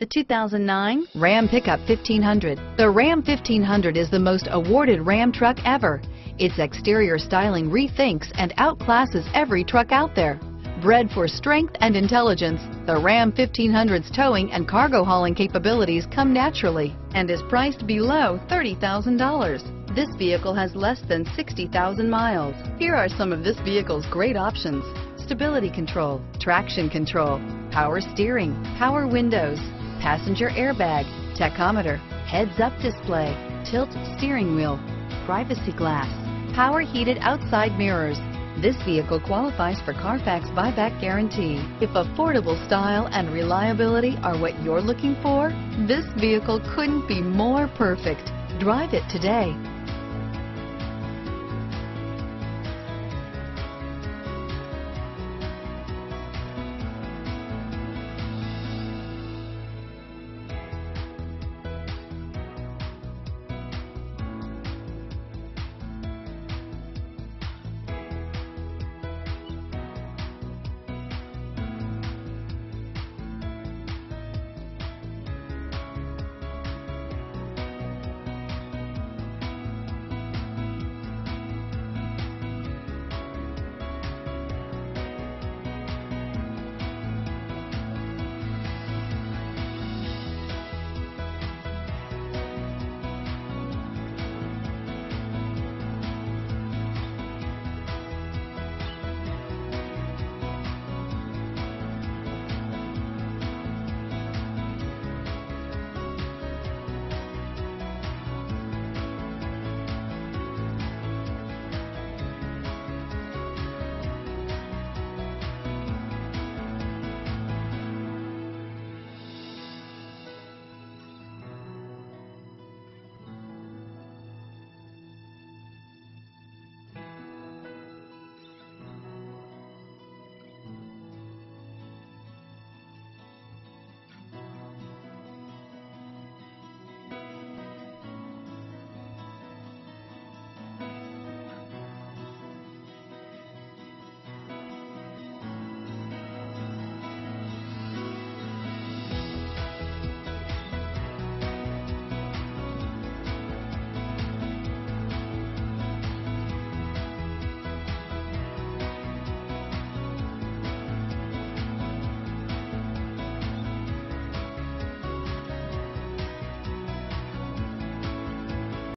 The 2009 Ram Pickup 1500. The Ram 1500 is the most awarded Ram truck ever. Its exterior styling rethinks and outclasses every truck out there. Bred for strength and intelligence, the Ram 1500's towing and cargo hauling capabilities come naturally and is priced below $30,000. This vehicle has less than 60,000 miles. Here are some of this vehicle's great options: stability control, traction control, power steering, power windows, passenger airbag, tachometer, heads-up display, tilt steering wheel, privacy glass, power heated outside mirrors. This vehicle qualifies for Carfax buyback guarantee. If affordable style and reliability are what you're looking for, this vehicle couldn't be more perfect. Drive it today.